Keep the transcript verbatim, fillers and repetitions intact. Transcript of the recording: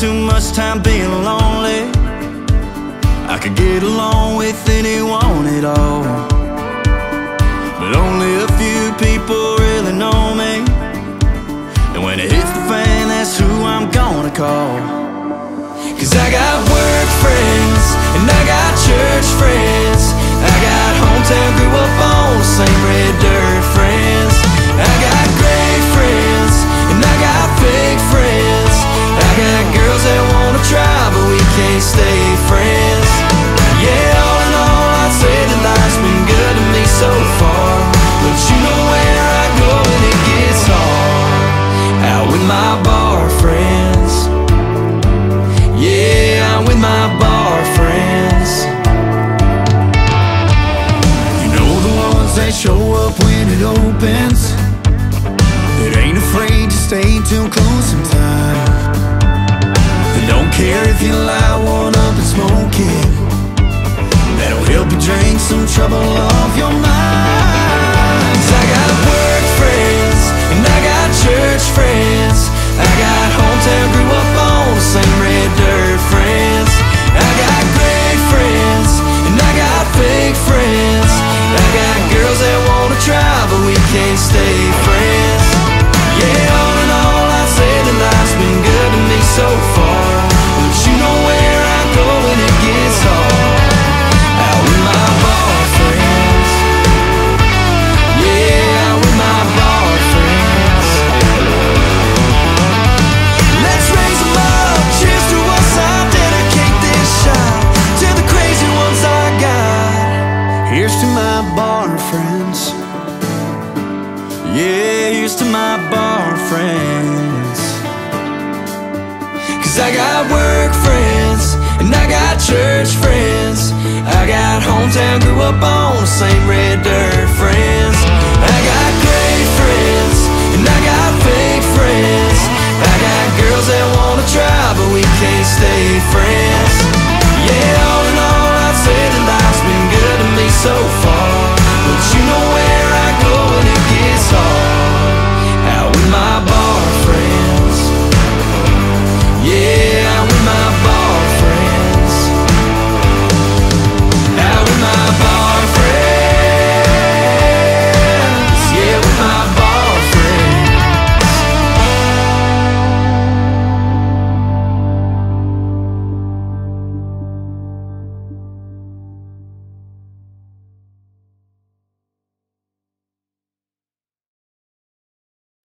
too much time being lonely. I could get along with anyone at all, but only a few people really know me. And when it hits the fan, that's who I'm gonna call. Cause I got work friends, and I got church friends, I got hometown grew up on the same red dirt friends, I got great friends, and I got fake friends, I got girls that wanna try, but we can't stay friends. Yeah, all in all, I'd say that life's been good to me so far, but you know where I go when it gets hard, out with my bar friends. Yeah, I'm with my bar friends. You know the ones that show up when it opens, that ain't afraid to stay too close sometime, that don't care if you light one up and smoke it, that'll help you drain some trouble off your mind. Cause I got work friends, and I got church friends, I got hometown grew up on the same red dirt friends, I got great friends, and I got fake friends, I got girls that wanna try, but we can't stay friends. Yeah, all in all, I'd say that life's been good to me so far, but you know where I go when it gets hard, out with my bar friends. Yeah, out with my bar friends. Let's raise them up, cheers to us, I dedicate this shot to the crazy ones I got. Here's to my bar friends. Yeah, here's to my bar friends. Cause I got work friends, and I got church friends, I got hometown girls.